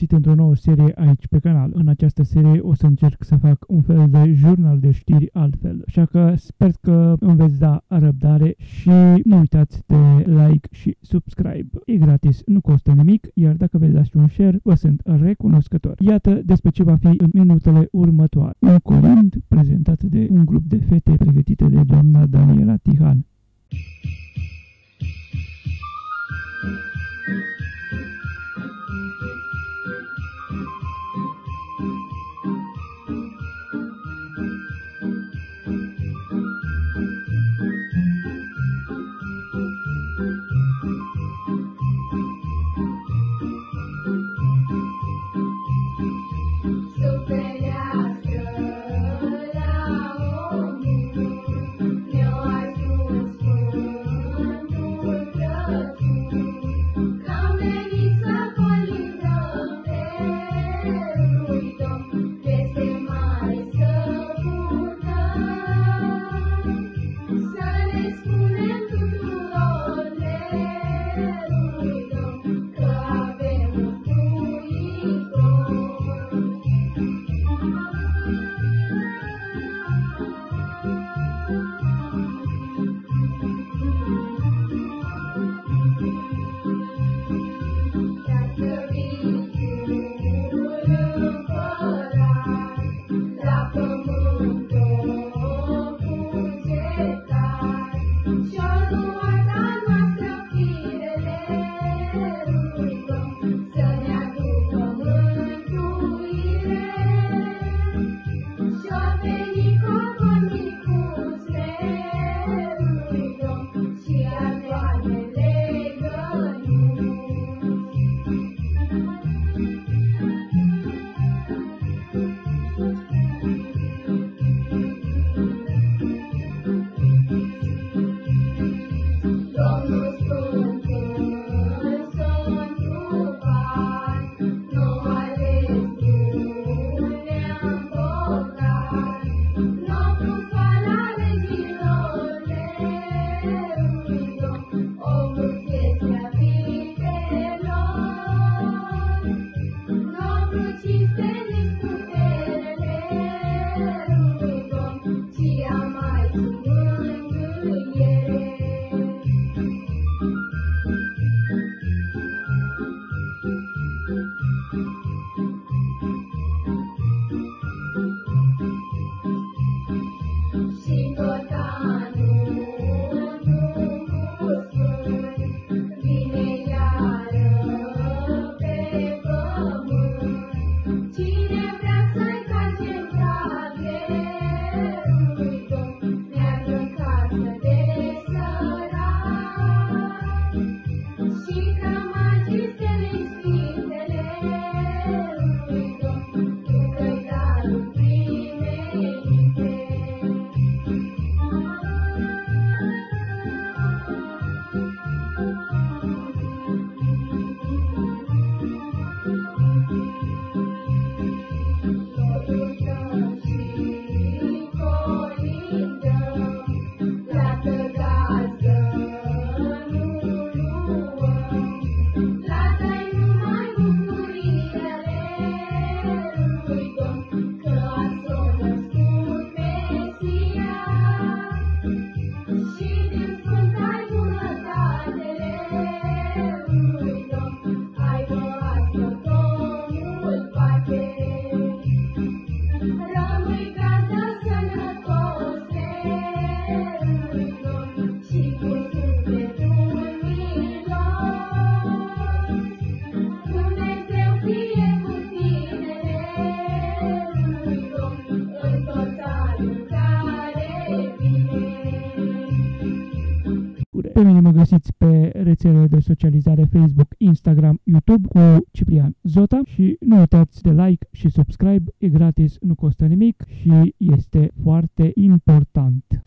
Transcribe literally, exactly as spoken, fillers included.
găsit într-o nouă serie aici pe canal. În această serie o să încerc să fac un fel de jurnal de știri altfel, așa că sper că îmi veți da răbdare și nu uitați de like și subscribe. E gratis, nu costă nimic, iar dacă veți da și un share, vă sunt recunoscător. Iată despre ce va fi în minutele următoare. Un corind prezentat de un grup de fete pregătite de doamna Daniela Tihan. Pe mine mă găsiți pe rețelele de socializare Facebook, Instagram, YouTube cu Ciprian Zota și nu uitați de like și subscribe, e gratis, nu costă nimic și este foarte important.